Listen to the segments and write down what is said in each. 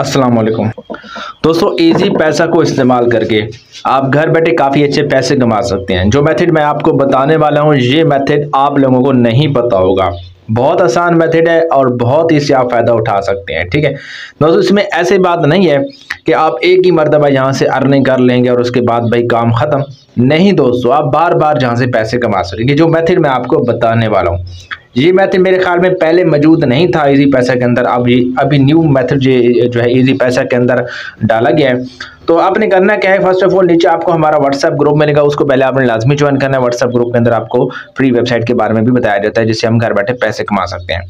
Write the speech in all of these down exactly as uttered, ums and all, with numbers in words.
अस्सलाम वालेकुम दोस्तों, इजी पैसा को इस्तेमाल करके आप घर बैठे काफ़ी अच्छे पैसे कमा सकते हैं। जो मेथड मैं आपको बताने वाला हूं, ये मेथड आप लोगों को नहीं पता होगा। बहुत आसान मेथड है और बहुत ही इससे आप फ़ायदा उठा सकते हैं। ठीक है दोस्तों, इसमें ऐसी बात नहीं है कि आप एक ही मरतबा यहाँ से अर्निंग कर लेंगे और उसके बाद भाई काम ख़त्म। नहीं दोस्तों, आप बार बार जहाँ से पैसे कमा सकेंगे, जो मेथड मैं आपको बताने वाला हूँ। ये मेथड मेरे ख्याल में पहले मौजूद नहीं था इजी पैसा के अंदर। अब ये अभी न्यू मेथड ये जो है इजी पैसा के अंदर डाला गया है। तो आपने करना क्या है, फर्स्ट ऑफ ऑल नीचे आपको हमारा व्हाट्सअप ग्रुप मिलेगा, उसको पहले आपने लाजमी ज्वाइन करना है। व्हाट्सअप ग्रुप के अंदर आपको फ्री वेबसाइट के बारे में भी बताया जाता है, जिससे हम घर बैठे पैसे कमा सकते हैं।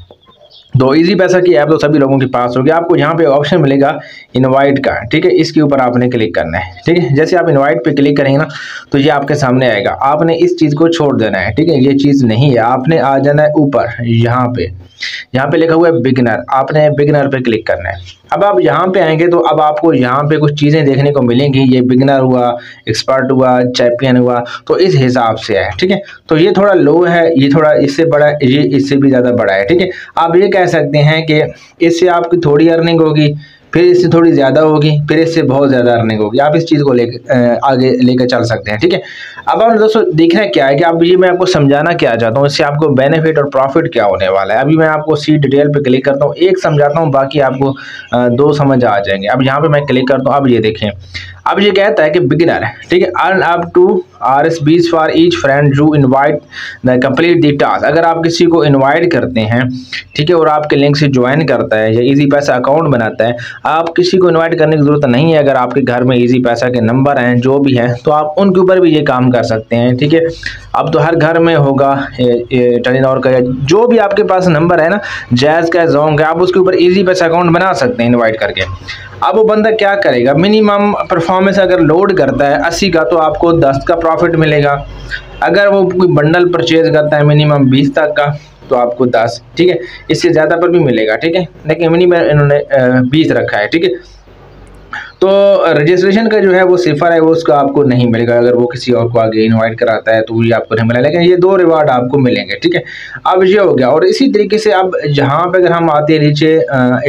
तो इजी पैसा की ऐप तो सभी लोगों के पास होगी। आपको यहाँ पे ऑप्शन मिलेगा इनवाइट का, ठीक है, इसके ऊपर आपने क्लिक करना है। ठीक है, जैसे आप इनवाइट पे क्लिक करेंगे ना तो ये आपके सामने आएगा। आपने इस चीज़ को छोड़ देना है, ठीक है, ये चीज़ नहीं है। आपने आ जाना है ऊपर, यहाँ पे यहाँ पे लिखा हुआ है बिगिनर, आपने बिगिनर पे क्लिक करना है। अब आप यहाँ पे आएंगे तो अब आपको यहाँ पे कुछ चीज़ें देखने को मिलेंगी। ये बिगिनर हुआ, एक्सपर्ट हुआ, चैंपियन हुआ, तो इस हिसाब से है। ठीक है, तो ये थोड़ा लो है, ये थोड़ा इससे बड़ा है, ये इससे भी ज़्यादा बड़ा है। ठीक है, आप ये कह सकते हैं कि इससे आपकी थोड़ी अर्निंग होगी, फिर इससे थोड़ी ज़्यादा होगी, फिर इससे बहुत ज़्यादा अर्निंग होगी। आप इस चीज़ को ले आगे लेकर चल सकते हैं। ठीक है, अब आप दोस्तों देखना क्या है कि अब ये मैं आपको समझाना क्या चाहता हूँ, इससे आपको बेनिफिट और प्रॉफिट क्या होने वाला है। अभी मैं आपको सी डिटेल पे क्लिक करता हूँ, एक समझाता हूँ, बाकी आपको दो समझ आ जाएंगे। अब यहाँ पर मैं क्लिक करता हूँ, अब ये देखें, अब ये कहता है कि बिगिनर है, ठीक है, earn up to R S बीज for each friend you invite the complete the task. अगर आप किसी को इन्वाइट करते हैं, ठीक है, और आपके लिंक से ज्वाइन करता है या इजी पैसा अकाउंट बनाता है, आप किसी को इन्वाइट करने की ज़रूरत नहीं है। अगर आपके घर में इजी पैसा के नंबर हैं, जो भी हैं, तो आप उनके ऊपर भी ये काम कर सकते हैं। ठीक है, अब तो हर घर में होगा टेलीनॉर का, जो भी आपके पास नंबर है ना, जैज़ का, जोंग का, आप उसके ऊपर इजी पैसा अकाउंट बना सकते हैं इन्वाइट करके। अब वो बंदा क्या करेगा, मिनिमम परफॉर्मेंस अगर लोड करता है अस्सी का तो आपको दस का प्रॉफिट मिलेगा। अगर वो कोई बंडल परचेज करता है मिनिमम बीस तक का तो आपको दस, ठीक है, इससे ज़्यादा पर भी मिलेगा। ठीक है, लेकिन मिनिमम इन्होंने बीस रखा है। ठीक है, तो रजिस्ट्रेशन का जो है वो सिफर है, वो उसका आपको नहीं मिलेगा। अगर वो किसी और को आगे इनवाइट कराता है तो वो ये आपको नहीं मिलेगा, लेकिन ये दो रिवार्ड आपको मिलेंगे। ठीक है, अब ये हो गया। और इसी तरीके से अब जहाँ पे अगर हम आते हैं नीचे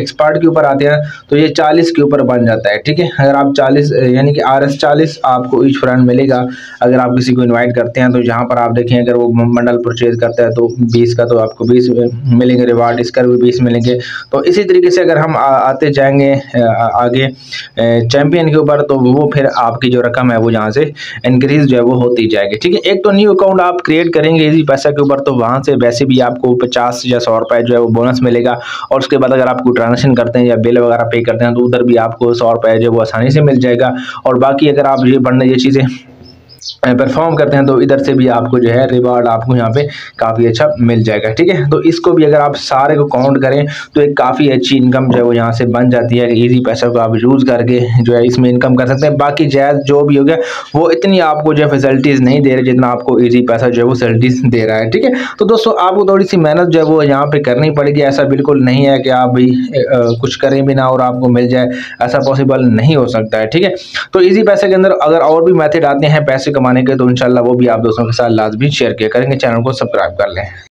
एक्सपर्ट के ऊपर आते हैं तो ये चालीस के ऊपर बन जाता है। ठीक है, अगर आप चालीस यानी कि आर एस चालीस आपको ईच फ्रेंड मिलेगा। अगर आप किसी को इन्वाइट करते हैं तो यहाँ पर आप देखें, अगर वो मंडल परचेज करता है तो बीस का तो आपको बीस मिलेंगे रिवार्ड, इसका भी बीस मिलेंगे। तो इसी तरीके से अगर हम आते जाएंगे आगे चैंपियन के ऊपर तो वो फिर आपकी जो रकम है वो यहाँ से इंक्रीज जो है वो होती जाएगी। ठीक है, एक तो न्यू अकाउंट आप क्रिएट करेंगे इजी पैसा के ऊपर तो वहाँ से वैसे भी आपको पचास या सौ रुपये जो है वो बोनस मिलेगा। और उसके बाद अगर आपको ट्रांजेक्शन करते हैं या बिल वगैरह पे करते हैं तो उधर भी आपको सौ रुपये जो है वो आसानी से मिल जाएगा। और बाकी अगर आप ये बढ़ने ये चीज़ें परफॉर्म करते हैं तो इधर से भी आपको जो है रिवार्ड आपको यहाँ पे काफ़ी अच्छा मिल जाएगा। ठीक है, तो इसको भी अगर आप सारे को काउंट करें तो एक काफ़ी अच्छी इनकम जो है वो यहाँ से बन जाती है। इजी पैसा को आप यूज़ करके जो है इसमें इनकम कर सकते हैं। बाकी जायज़ जो भी हो गया वो इतनी आपको जो है फैसिलिटीज़ नहीं दे रही जितना आपको ईजी पैसा जो है वो फैसिलिटीज़ दे रहा है। ठीक है, तो दोस्तों आपको थोड़ी सी मेहनत जो है वो यहाँ पर करनी पड़ेगी। ऐसा बिल्कुल नहीं है कि आप भी कुछ करें भी ना और आपको मिल जाए, ऐसा पॉसिबल नहीं हो सकता है। ठीक है, तो ईजी पैसे के अंदर अगर और भी मैथड आते हैं पैसे कमाने के तो इंशाल्लाह वो भी आप दोस्तों के साथ लाजमी शेयर किया करेंगे। चैनल को सब्सक्राइब कर लें।